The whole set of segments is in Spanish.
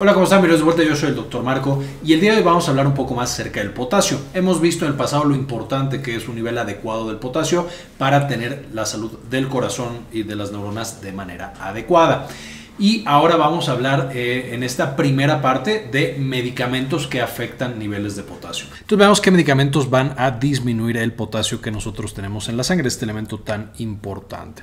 Hola, ¿cómo están? Bienvenidos de vuelta, yo soy el Dr. Marco y el día de hoy vamos a hablar un poco más acerca del potasio. Hemos visto en el pasado lo importante que es un nivel adecuado del potasio para tener la salud del corazón y de las neuronas de manera adecuada. Y ahora vamos a hablar en esta primera parte de medicamentos que afectan niveles de potasio. Entonces veamos qué medicamentos van a disminuir el potasio que nosotros tenemos en la sangre, este elemento tan importante.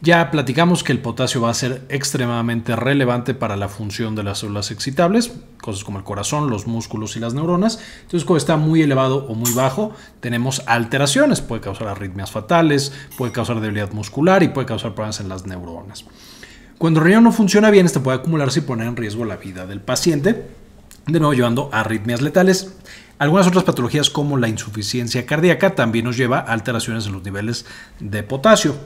Ya platicamos que el potasio va a ser extremadamente relevante para la función de las células excitables, cosas como el corazón, los músculos y las neuronas. Entonces, cuando está muy elevado o muy bajo, tenemos alteraciones. Puede causar arritmias fatales, puede causar debilidad muscular y puede causar problemas en las neuronas. Cuando el riñón no funciona bien, este puede acumularse y poner en riesgo la vida del paciente, de nuevo llevando a arritmias letales. Algunas otras patologías como la insuficiencia cardíaca también nos lleva a alteraciones en los niveles de potasio.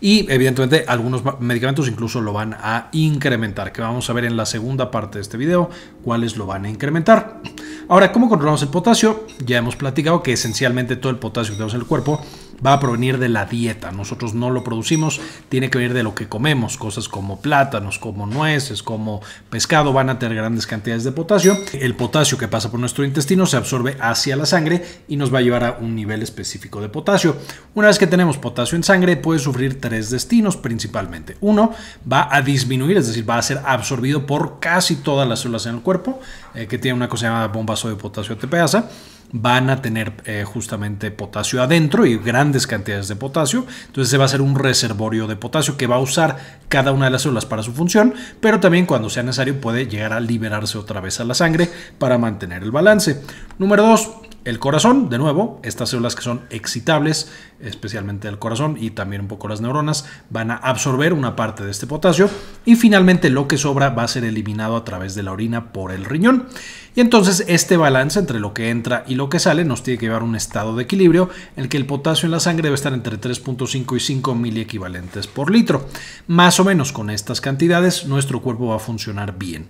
Y evidentemente algunos medicamentos incluso lo van a incrementar, que vamos a ver en la segunda parte de este video cuáles lo van a incrementar. Ahora, ¿cómo controlamos el potasio? Ya hemos platicado que esencialmente todo el potasio que tenemos en el cuerpo va a provenir de la dieta. Nosotros no lo producimos, tiene que venir de lo que comemos. Cosas como plátanos, como nueces, como pescado van a tener grandes cantidades de potasio. El potasio que pasa por nuestro intestino se absorbe hacia la sangre y nos va a llevar a un nivel específico de potasio. Una vez que tenemos potasio en sangre, puede sufrir tres destinos principalmente. Uno, va a disminuir, es decir, va a ser absorbido por casi todas las células en el cuerpo, que tiene una cosa llamada bomba sodio-potasio ATPasa. Van a tener justamente potasio adentro y grandes cantidades de potasio. Entonces se va a hacer un reservorio de potasio que va a usar cada una de las células para su función, pero también cuando sea necesario puede llegar a liberarse otra vez a la sangre para mantener el balance. Número 2, el corazón. De nuevo, estas células que son excitables, especialmente el corazón y también un poco las neuronas, van a absorber una parte de este potasio y finalmente lo que sobra va a ser eliminado a través de la orina por el riñón. Y entonces este balance entre lo que entra y lo que sale nos tiene que llevar a un estado de equilibrio en el que el potasio en la sangre debe estar entre 3.5 y 5 miliequivalentes por litro. Más o menos con estas cantidades nuestro cuerpo va a funcionar bien.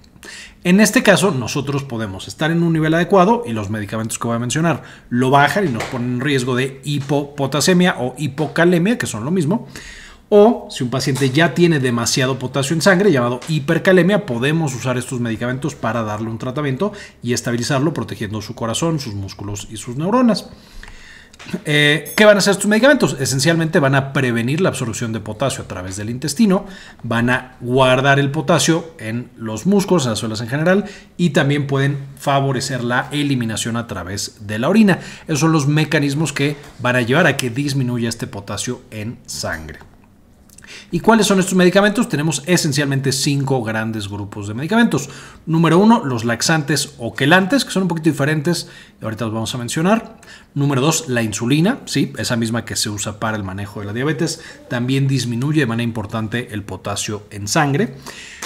En este caso nosotros podemos estar en un nivel adecuado y los medicamentos que voy a mencionar lo bajan y nos ponen en riesgo de hipopotasemia o hipocalemia, que son lo mismo. O si un paciente ya tiene demasiado potasio en sangre, llamado hipercalemia, podemos usar estos medicamentos para darle un tratamiento y estabilizarlo, protegiendo su corazón, sus músculos y sus neuronas. ¿Qué van a hacer estos medicamentos? Esencialmente van a prevenir la absorción de potasio a través del intestino, van a guardar el potasio en los músculos, en las células en general, y también pueden favorecer la eliminación a través de la orina. Esos son los mecanismos que van a llevar a que disminuya este potasio en sangre. ¿Y cuáles son estos medicamentos? Tenemos esencialmente 5 grandes grupos de medicamentos. Número 1, los laxantes o quelantes, que son un poquito diferentes, ahorita los vamos a mencionar. Número 2, la insulina, sí, esa misma que se usa para el manejo de la diabetes, también disminuye de manera importante el potasio en sangre.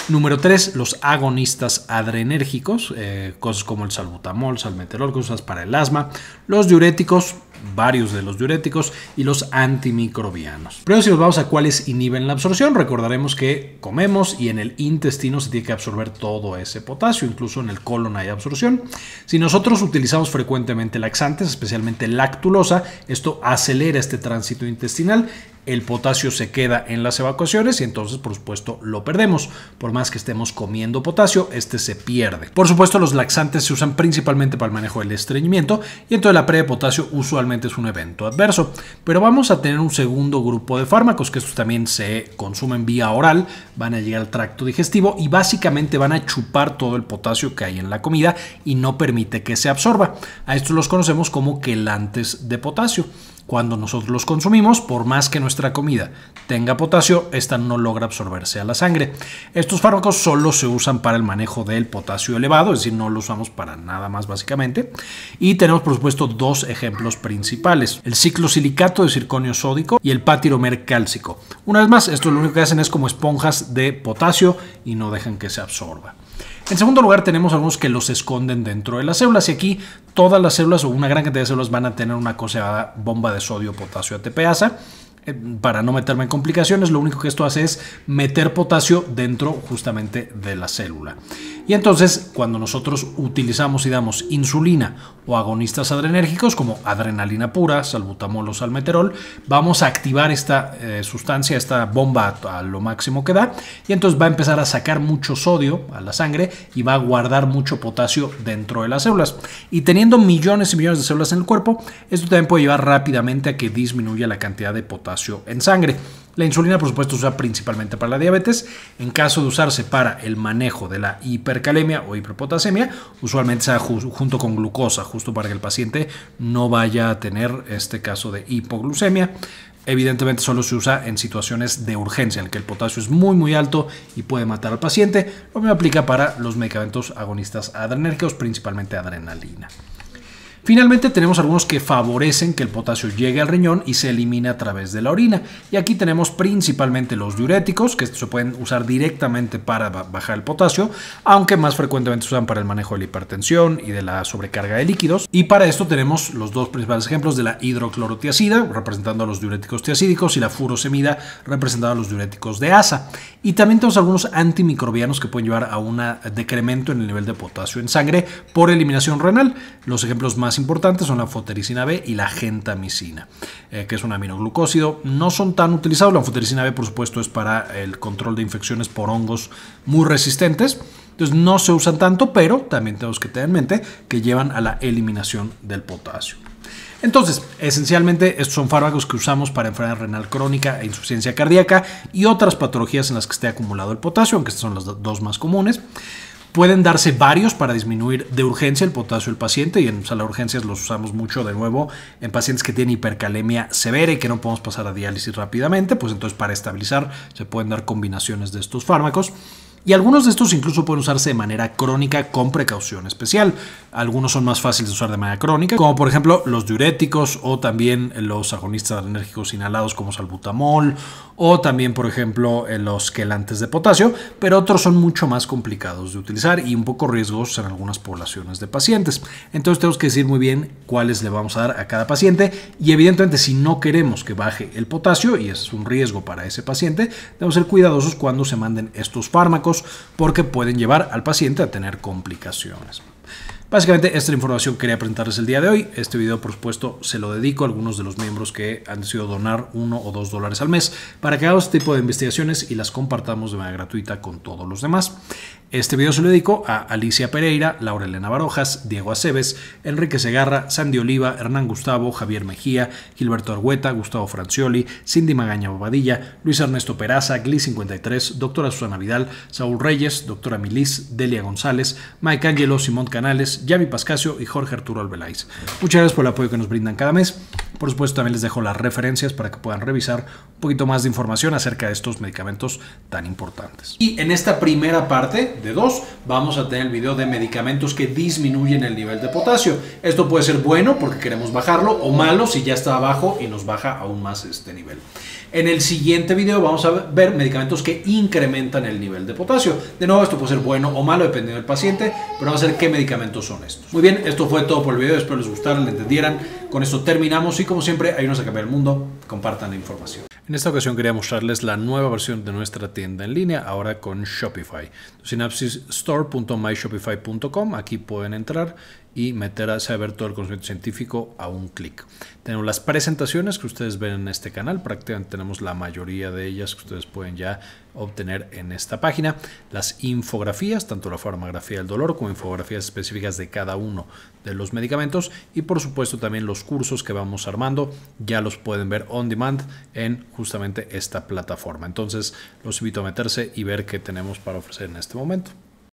Número 3, los agonistas adrenérgicos, cosas como el salbutamol, salmeterol, cosas para el asma, los diuréticos, varios de los diuréticos y los antimicrobianos. Pero si nos vamos a cuáles inhiben la absorción, recordaremos que comemos y en el intestino se tiene que absorber todo ese potasio, incluso en el colon hay absorción. Si nosotros utilizamos frecuentemente laxantes, especialmente lactulosa, esto acelera este tránsito intestinal, el potasio se queda en las evacuaciones y entonces por supuesto lo perdemos. Por más que estemos comiendo potasio, este se pierde. Por supuesto los laxantes se usan principalmente para el manejo del estreñimiento y entonces la pérdida de potasio usualmente es un evento adverso. Pero vamos a tener un segundo grupo de fármacos que estos también se consumen vía oral, van a llegar al tracto digestivo y básicamente van a chupar todo el potasio que hay en la comida y no permite que se absorba. A estos los conocemos como quelantes de potasio. Cuando nosotros los consumimos, por más que nuestra comida tenga potasio, esta no logra absorberse a la sangre. Estos fármacos solo se usan para el manejo del potasio elevado, es decir, no los usamos para nada más básicamente. Y tenemos por supuesto dos ejemplos principales, el ciclosilicato de circonio sódico y el patiromer cálcico. Una vez más, esto lo único que hacen es como esponjas de potasio y no dejan que se absorba. En segundo lugar, tenemos algunos que los esconden dentro de las células y aquí todas las células o una gran cantidad de células van a tener una cosa llamada bomba de sodio-potasio ATPasa. Para no meterme en complicaciones, lo único que esto hace es meter potasio dentro justamente de la célula. Y entonces, cuando nosotros utilizamos y damos insulina o agonistas adrenérgicos como adrenalina pura, salbutamol o salmeterol, vamos a activar esta sustancia, esta bomba a lo máximo que da, y entonces va a empezar a sacar mucho sodio a la sangre y va a guardar mucho potasio dentro de las células. Y teniendo millones y millones de células en el cuerpo, esto también puede llevar rápidamente a que disminuya la cantidad de potasio en sangre. La insulina, por supuesto, se usa principalmente para la diabetes. En caso de usarse para el manejo de la hipercalemia o hiperpotasemia, usualmente se da junto con glucosa, justo para que el paciente no vaya a tener este caso de hipoglucemia. Evidentemente solo se usa en situaciones de urgencia, en el que el potasio es muy alto y puede matar al paciente. Lo mismo aplica para los medicamentos agonistas adrenérgicos, principalmente adrenalina. Finalmente, tenemos algunos que favorecen que el potasio llegue al riñón y se elimina a través de la orina. Y aquí tenemos principalmente los diuréticos, que se pueden usar directamente para bajar el potasio, aunque más frecuentemente se usan para el manejo de la hipertensión y de la sobrecarga de líquidos. Y para esto tenemos los dos principales ejemplos de la hidroclorotiazida, representando a los diuréticos tiacídicos, y la furosemida, representando a los diuréticos de asa. Y también tenemos algunos antimicrobianos que pueden llevar a un decremento en el nivel de potasio en sangre por eliminación renal. Los ejemplos más importantes son la anfotericina B y la gentamicina, que es un aminoglucósido. No son tan utilizados. La anfotericina B, por supuesto, es para el control de infecciones por hongos muy resistentes. Entonces no se usan tanto, pero también tenemos que tener en mente que llevan a la eliminación del potasio. Entonces, esencialmente, estos son fármacos que usamos para enfermedad renal crónica e insuficiencia cardíaca y otras patologías en las que esté acumulado el potasio, aunque estas son las dos más comunes. Pueden darse varios para disminuir de urgencia el potasio del paciente, y en sala de urgencias los usamos mucho, de nuevo, en pacientes que tienen hipercalemia severa y que no podemos pasar a diálisis rápidamente. Pues entonces, para estabilizar, se pueden dar combinaciones de estos fármacos. Y algunos de estos incluso pueden usarse de manera crónica con precaución especial. Algunos son más fáciles de usar de manera crónica, como por ejemplo los diuréticos, o también los agonistas adrenérgicos inhalados como salbutamol, o también por ejemplo los quelantes de potasio, pero otros son mucho más complicados de utilizar y un poco riesgosos en algunas poblaciones de pacientes. Entonces tenemos que decir muy bien cuáles le vamos a dar a cada paciente, y evidentemente si no queremos que baje el potasio, y es un riesgo para ese paciente, debemos ser cuidadosos cuando se manden estos fármacos, porque pueden llevar al paciente a tener complicaciones. Básicamente, esta es la información que quería presentarles el día de hoy. Este video, por supuesto, se lo dedico a algunos de los miembros que han decidido donar $1 o $2 al mes para que hagamos este tipo de investigaciones y las compartamos de manera gratuita con todos los demás. Este video se lo dedico a Alicia Pereira, Laura Elena Barojas, Diego Aceves, Enrique Segarra, Sandy Oliva, Hernán Gustavo, Javier Mejía, Gilberto Argueta, Gustavo Francioli, Cindy Magaña Bobadilla, Luis Ernesto Peraza, Gli 53, Doctora Susana Vidal, Saúl Reyes, Doctora Milis, Delia González, Mike Angelo, Simón Canales, Yami Pascasio y Jorge Arturo Albeláiz. Muchas gracias por el apoyo que nos brindan cada mes. Por supuesto, también les dejo las referencias para que puedan revisar un poquito más de información acerca de estos medicamentos tan importantes. Y en esta primera parte de 2 vamos a tener el video de medicamentos que disminuyen el nivel de potasio. Esto puede ser bueno porque queremos bajarlo, o malo si ya está abajo y nos baja aún más este nivel. En el siguiente video vamos a ver medicamentos que incrementan el nivel de potasio. De nuevo, esto puede ser bueno o malo dependiendo del paciente, pero vamos a ver qué medicamentos son estos. Muy bien, esto fue todo por el video. Espero les gustara, le entendieran. Con esto terminamos y, como siempre, ayúdenos a cambiar el mundo. Compartan la información. En esta ocasión quería mostrarles la nueva versión de nuestra tienda en línea, ahora con Shopify. Synapsisstore.myshopify.com. Aquí pueden entrar y meter a saber todo el conocimiento científico a un clic. Tenemos las presentaciones que ustedes ven en este canal. Prácticamente tenemos la mayoría de ellas que ustedes pueden ya obtener en esta página. Las infografías, tanto la farmacografía del dolor como infografías específicas de cada uno de los medicamentos. Y por supuesto también los cursos que vamos armando. Ya los pueden ver on demand en justamente esta plataforma. Entonces los invito a meterse y ver qué tenemos para ofrecer en este momento.